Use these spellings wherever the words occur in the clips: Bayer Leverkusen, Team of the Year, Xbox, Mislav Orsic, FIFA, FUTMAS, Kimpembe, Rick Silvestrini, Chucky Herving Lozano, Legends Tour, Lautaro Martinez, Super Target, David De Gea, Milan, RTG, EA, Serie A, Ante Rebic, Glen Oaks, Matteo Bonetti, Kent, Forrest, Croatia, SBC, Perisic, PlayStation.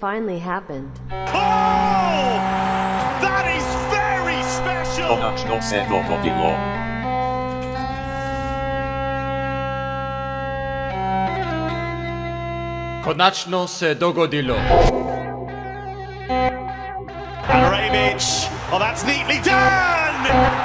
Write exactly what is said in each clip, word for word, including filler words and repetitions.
finally happened. Oh! That is very special! Konačno se dogodilo. And Rebic, oh, that's neatly done!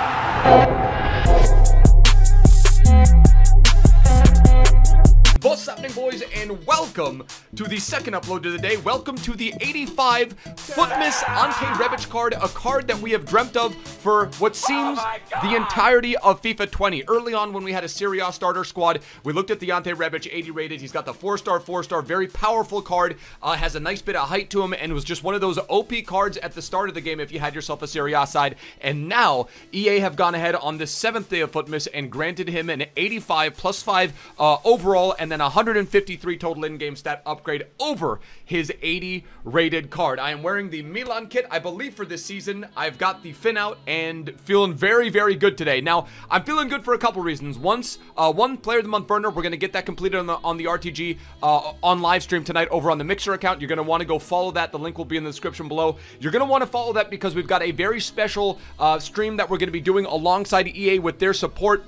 What's happening, boys, and welcome to the second upload of the day. Welcome to the eighty-five FUTMAS Ante Rebic card, a card that we have dreamt of for what seems oh the entirety of FIFA twenty. Early on, when we had a Serie A starter squad, we looked at the Ante Rebic eighty rated. He's got the four star, four star, very powerful card, uh, has a nice bit of height to him, and was just one of those O P cards at the start of the game if you had yourself a Serie A side. And now, E A have gone ahead on the seventh day of FUTMAS and granted him an eighty-five plus five uh, overall, and then a one hundred fifty-three total in-game stat upgrade over his eighty rated card. I am wearing the Milan kit, I believe, for this season. I've got the fin out and feeling very, very good today. Now, I'm feeling good for a couple reasons. Once, uh, one player of the month burner, we're going to get that completed on the, on the R T G uh, on live stream tonight over on the Mixer account. You're going to want to go follow that. The link will be in the description below. You're going to want to follow that because we've got a very special uh, stream that we're going to be doing alongside E A with their support.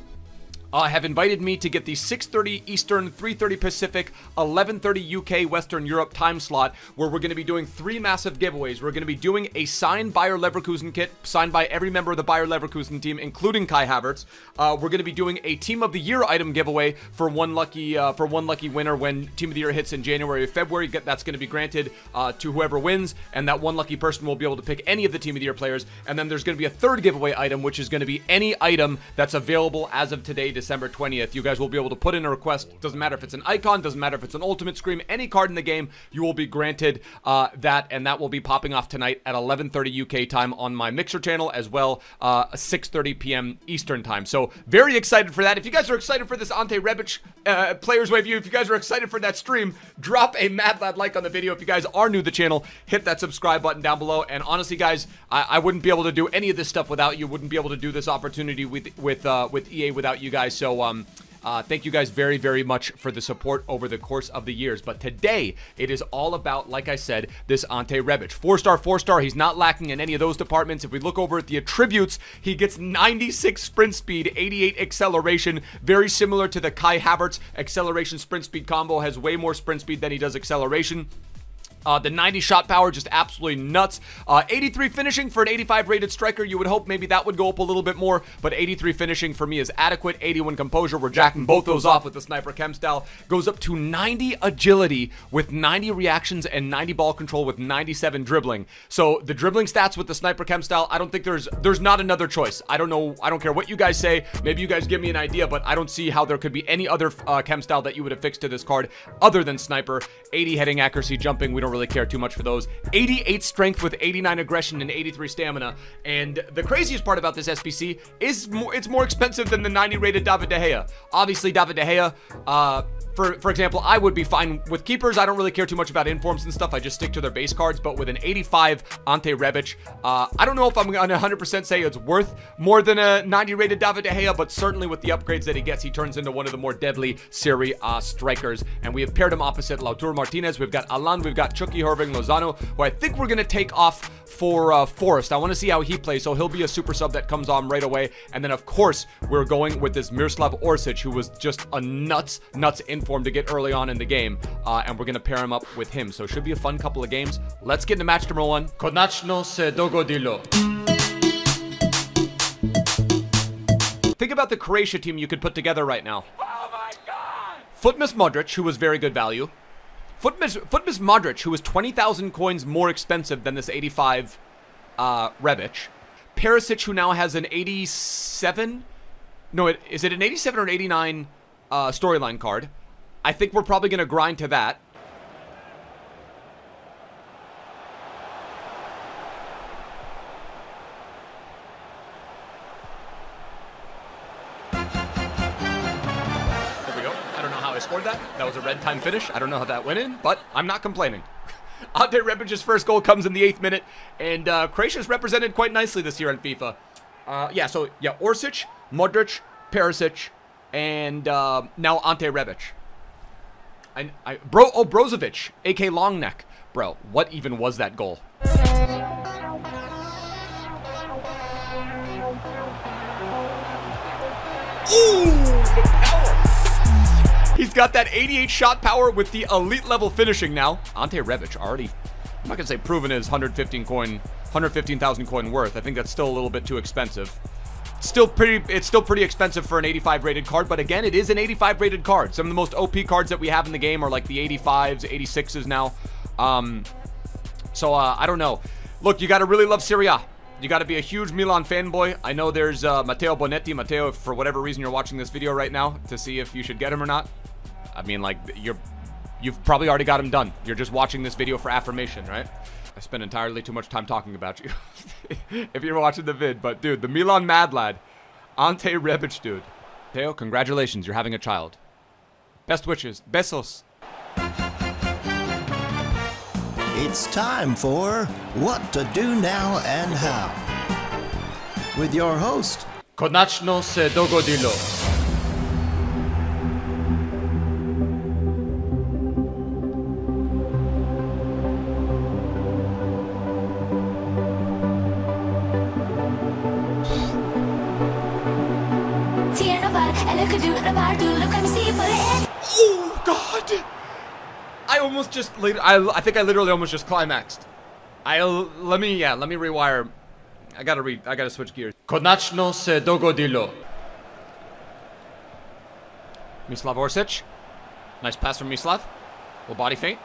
Uh, have invited me to get the six thirty Eastern, three thirty Pacific, eleven thirty U K Western Europe time slot, where we're going to be doing three massive giveaways. We're going to be doing a signed Bayer Leverkusen kit, signed by every member of the Bayer Leverkusen team, including Kai Havertz. Uh, we're going to be doing a Team of the Year item giveaway for one lucky uh, for one lucky winner when Team of the Year hits in January or February. That's going to be granted uh, to whoever wins, and that one lucky person will be able to pick any of the Team of the Year players. And then there's going to be a third giveaway item, which is going to be any item that's available as of today, December twentieth. You guys will be able to put in a request. Doesn't matter if it's an icon, doesn't matter if it's an ultimate scream, any card in the game, you will be granted uh, that, and that will be popping off tonight at eleven thirty U K time on my Mixer channel, as well uh, six thirty p m Eastern time. So very excited for that. If you guys are excited for this Ante Rebic uh, Players Wave View, if you guys are excited for that stream, drop a mad lad like on the video. If you guys are new to the channel, hit that subscribe button down below. And honestly, guys, I, I wouldn't be able to do any of this stuff without you. Wouldn't be able to do this opportunity with with uh, with E A without you guys. So, um, uh, thank you guys very, very much for the support over the course of the years. But today, it is all about, like I said, this Ante Rebic. four star, four star, he's not lacking in any of those departments. If we look over at the attributes, he gets ninety-six sprint speed, eighty-eight acceleration, very similar to the Kai Havertz acceleration sprint speed combo, has way more sprint speed than he does acceleration. Uh, the ninety shot power, just absolutely nuts. Uh, eighty-three finishing for an eighty-five rated striker. You would hope maybe that would go up a little bit more, but eighty-three finishing for me is adequate. eighty-one composure. We're jacking both those off with the sniper chem style. Goes up to ninety agility with ninety reactions and ninety ball control with ninety-seven dribbling. So the dribbling stats with the sniper chem style, I don't think there's there's not another choice. I don't know. I don't care what you guys say. Maybe you guys give me an idea, but I don't see how there could be any other uh, chem style that you would have fixed to this card other than sniper. eighty heading accuracy, jumping. We don't really really care too much for those. eighty-eight strength with eighty-nine aggression and eighty-three stamina. And the craziest part about this S B C is more, it's more expensive than the ninety rated David De Gea. Obviously, David De Gea, uh, for, for example, I would be fine with keepers. I don't really care too much about informs and stuff. I just stick to their base cards. But with an eighty-five Ante Rebic, uh, I don't know if I'm going to one hundred percent say it's worth more than a ninety rated David De Gea, but certainly with the upgrades that he gets, he turns into one of the more deadly Serie A strikers. And we have paired him opposite Lautaro Martinez. We've got Alan, we've got Chucky Herving Lozano, who I think we're going to take off for uh, Forrest. I want to see how he plays, so he'll be a super sub that comes on right away. And then, of course, we're going with this Mislav Orsic, who was just a nuts, nuts inform to get early on in the game. Uh, and we're going to pair him up with him. So it should be a fun couple of games. Let's get into match number one. Konačno se dogodilo. Think about the Croatia team you could put together right now. Oh my God! FUTMAS Modric, who was very good value. FUTMAS, FUTMAS Modric, who was twenty thousand coins more expensive than this eighty-five uh, Rebic. Perisic, who now has an eighty-seven? No, it, is it an eighty-seven or an eighty-nine uh, storyline card? I think we're probably going to grind to that. I scored that. That was a red time finish. I don't know how that went in, but I'm not complaining. Ante Rebic's first goal comes in the eighth minute, and uh, Croatia's represented quite nicely this year on FIFA. Uh, yeah, so yeah, Orsic, Modric, Perisic, and uh, now Ante Rebic. I, I, bro, oh, Brozovic, a k a Longneck. Bro, what even was that goal? Ooh, the power. He's got that eighty-eight shot power with the elite level finishing now. Ante Rebic already, I'm not gonna say proven his one hundred fifteen coin, one hundred fifteen thousand coin worth. I think that's still a little bit too expensive. Still pretty, it's still pretty expensive for an eighty-five rated card, but again, it is an eighty-five rated card. Some of the most O P cards that we have in the game are like the eighty-fives, eighty-sixes now. Um, so uh, I don't know. Look, you gotta really love Serie A. You got to be a huge Milan fanboy. I know there's uh, Matteo Bonetti. Matteo, if for whatever reason you're watching this video right now to see if you should get him or not. I mean, like, you're, you've probably already got him done. You're just watching this video for affirmation, right? I spend entirely too much time talking about you if you're watching the vid. But, dude, the Milan mad lad. Ante Rebic, dude. Matteo, congratulations. You're having a child. Best wishes. Besos. It's time for What to Do Now and How with your host, Konačno se dogodilo. Oh, God. I almost just, I, I think I literally almost just climaxed. I, let me, yeah, let me rewire. I gotta read, I gotta switch gears. Konačno se dogodilo. Mislav Orsic. Nice pass from Mislav. Little body feint.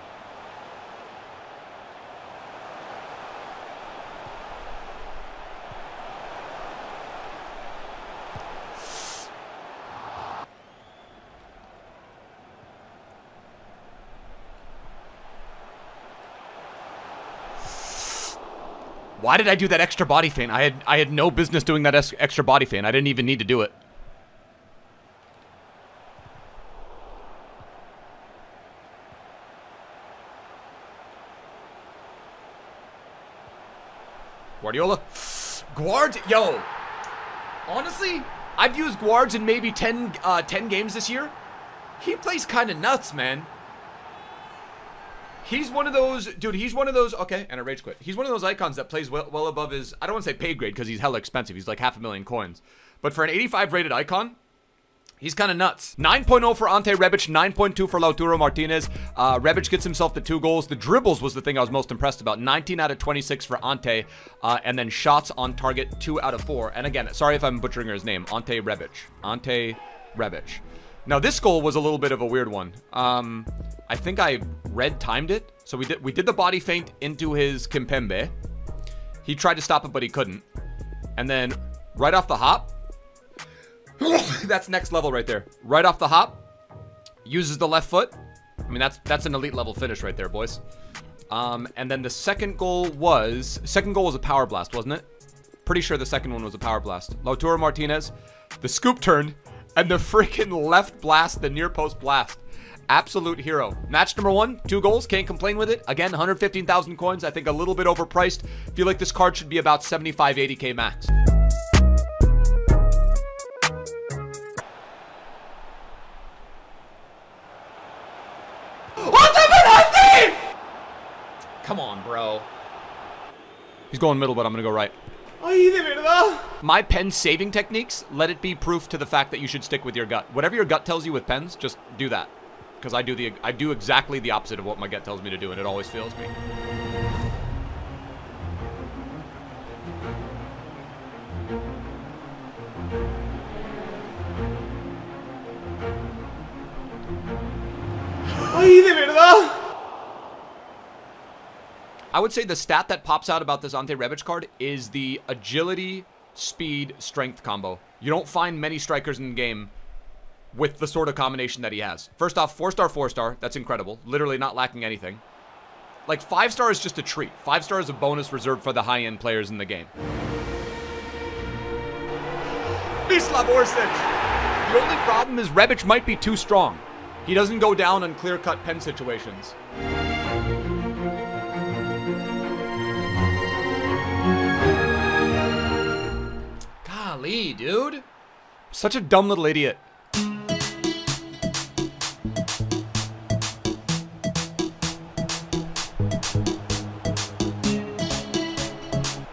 Why did I do that extra body feint? I had I had no business doing that extra body feint. I didn't even need to do it. Guardiola. Guard, yo. Honestly, I've used Guards in maybe ten, uh, ten games this year. He plays kind of nuts, man. He's one of those, dude, he's one of those, okay, and I rage quit. He's one of those icons that plays well, well above his, I don't want to say pay grade because he's hella expensive. He's like half a million coins. But for an eighty-five rated icon, he's kind of nuts. nine point oh for Ante Rebic, nine point two for Lautaro Martinez. Uh, Rebic gets himself the two goals. The dribbles was the thing I was most impressed about. nineteen out of twenty-six for Ante, uh, and then shots on target, two out of four. And again, sorry if I'm butchering his name, Ante Rebic. Ante Rebic. Now this goal was a little bit of a weird one. Um, I think I red timed it. So we did we did the body feint into his Kimpembe. He tried to stop it, but he couldn't. And then right off the hop, that's next level right there. Right off the hop, uses the left foot. I mean, that's that's an elite level finish right there, boys. Um, and then the second goal was second goal was a power blast, wasn't it? Pretty sure the second one was a power blast. Lautaro Martinez, the scoop turn. And the freaking left blast, the near post blast. Absolute hero. Match number one, two goals. Can't complain with it. Again, one hundred fifteen thousand coins. I think a little bit overpriced. Feel like this card should be about seventy-five, eighty K max. Come on, bro. He's going middle, but I'm going to go right. My pen saving techniques, let it be proof to the fact that you should stick with your gut. Whatever your gut tells you with pens, just do that. Because I do the I do exactly the opposite of what my gut tells me to do, and it always fails me. I would say the stat that pops out about this Ante Rebic card is the agility, speed, strength combo. You don't find many strikers in the game with the sort of combination that he has. First off, four-star, four-star. That's incredible. Literally not lacking anything. Like, five-star is just a treat. Five-star is a bonus reserved for the high-end players in the game. Mislav Orsic! The only problem is Rebic might be too strong. He doesn't go down on clear-cut pen situations. Golly, dude. Such a dumb little idiot.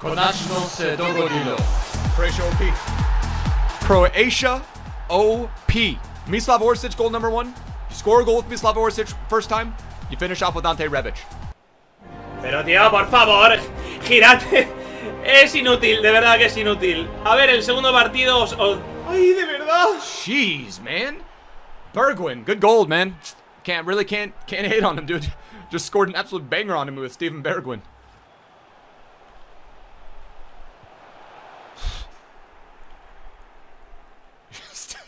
Konačno se dogodilo. Croatia O P. Croatia O P. Mislav Orsic, goal number one. You score a goal with Mislav Orsic first time. You finish off with Ante Rebic. Pero tío, por favor, girate. Es inútil, de verdad que es inútil. A ver, el segundo partido os... os... Ay, de verdad. Jeez, man. Bergwin, good goal, man. Can't really can't can't hate on him, dude. Just scored an absolute banger on him with Steven Bergwin.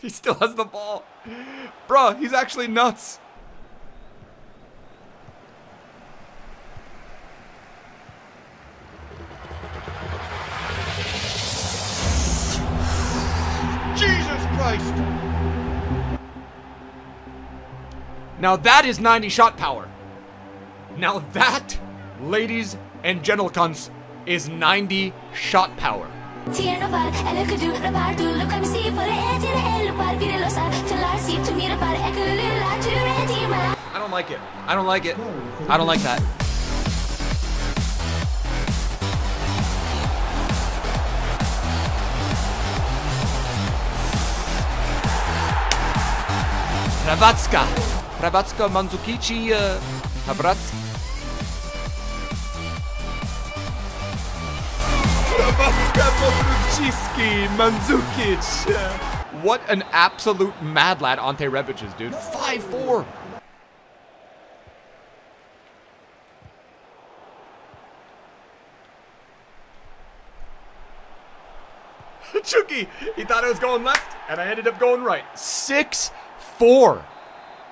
He still has the ball. Bruh, he's actually nuts. Jesus Christ. Now that is ninety shot power. Now that, ladies and gentlecunts, is ninety shot power. I don't like it. I don't like it. I don't like that. Hrvatska. Hrvatska Mandzukici. Uh, Hrvatska. What an absolute mad lad Ante Rebic is, dude. five four. Chucky, he thought I was going left, and I ended up going right. six four.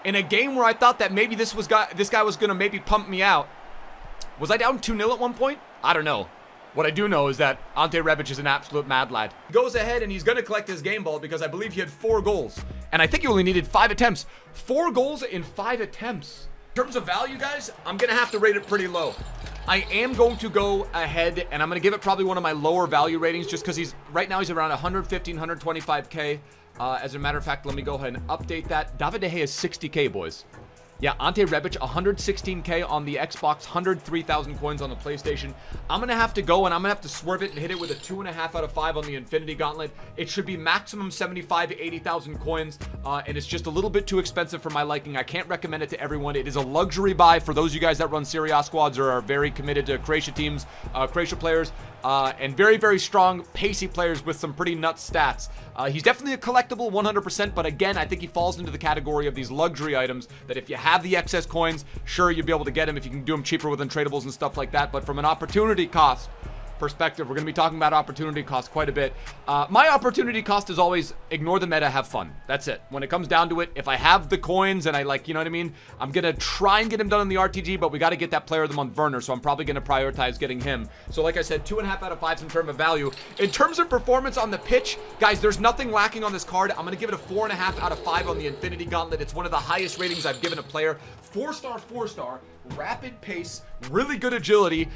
In a game where I thought that maybe this was guy, this guy was going to maybe pump me out. Was I down two nil at one point? I don't know. What I do know is that Ante Rebic is an absolute mad lad. He goes ahead and he's going to collect his game ball because I believe he had four goals. And I think he only needed five attempts. Four goals in five attempts. In terms of value, guys, I'm going to have to rate it pretty low. I am going to go ahead and I'm going to give it probably one of my lower value ratings just because he's right now he's around one fifteen, one twenty-five K. Uh, as a matter of fact, let me go ahead and update that. David De Gea is sixty K, boys. Yeah, Ante Rebic, one sixteen K on the Xbox, one hundred three thousand coins on the PlayStation. I'm going to have to go and I'm going to have to swerve it and hit it with a two point five out of five on the Infinity Gauntlet. It should be maximum seventy-five to eighty thousand coins, uh, and it's just a little bit too expensive for my liking. I can't recommend it to everyone. It is a luxury buy for those of you guys that run Serie A squads or are very committed to Croatia teams, uh, Croatia players, uh, and very, very strong, pacey players with some pretty nuts stats. Uh, he's definitely a collectible one hundred percent, but again, I think he falls into the category of these luxury items that if you have... have the excess coins, sure, you'll be able to get them if you can do them cheaper with untradeables and stuff like that. But from an opportunity cost perspective, we're going to be talking about opportunity cost quite a bit. Uh, my opportunity cost is always ignore the meta, have fun. That's it. When it comes down to it, if I have the coins and I like, you know what I mean, I'm going to try and get him done in the R T G, but we got to get that player of the month, Werner, so I'm probably going to prioritize getting him. So like I said, two and a half out of five in terms of value. In terms of performance on the pitch, guys, there's nothing lacking on this card. I'm going to give it a four and a half out of five on the Infinity Gauntlet. It's one of the highest ratings I've given a player. Four star, four star, rapid pace, really good agility.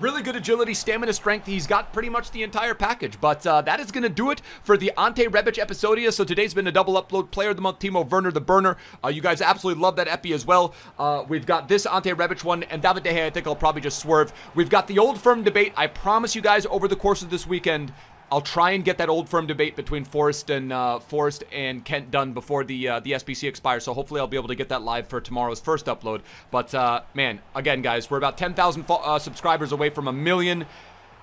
Really good agility, stamina, strength. He's got pretty much the entire package. But uh, that is going to do it for the Ante Rebic episodia. So today's been a double upload. Player of the Month, Timo Werner, the burner. Uh, you guys absolutely love that epi as well. Uh, we've got this Ante Rebic one. And David De Gea, I think I'll probably just swerve. We've got the Old Firm debate. I promise you guys over the course of this weekend, I'll try and get that Old Firm debate between Forrest and uh, Forrest and Kent done before the uh, the S B C expires. So hopefully I'll be able to get that live for tomorrow's first upload. But uh, man, again, guys, we're about ten thousand uh, subscribers away from a million.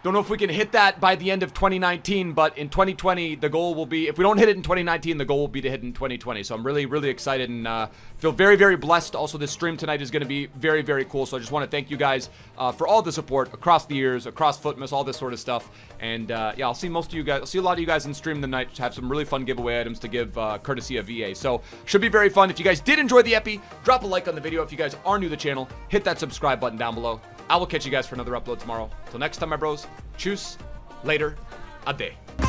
Don't know if we can hit that by the end of twenty nineteen, but in twenty twenty, the goal will be, if we don't hit it in twenty nineteen, the goal will be to hit in twenty twenty. So I'm really, really excited and uh, feel very, very blessed. Also, this stream tonight is going to be very, very cool. So I just want to thank you guys uh, for all the support across the years, across FUTMAS, all this sort of stuff. And uh, yeah, I'll see most of you guys, I'll see a lot of you guys in stream tonight. Have some really fun giveaway items to give uh, courtesy of E A. So should be very fun. If you guys did enjoy the epi, drop a like on the video. If you guys are new to the channel, hit that subscribe button down below. I will catch you guys for another upload tomorrow. Till next time, my bros. Tschüss. Later. Ade.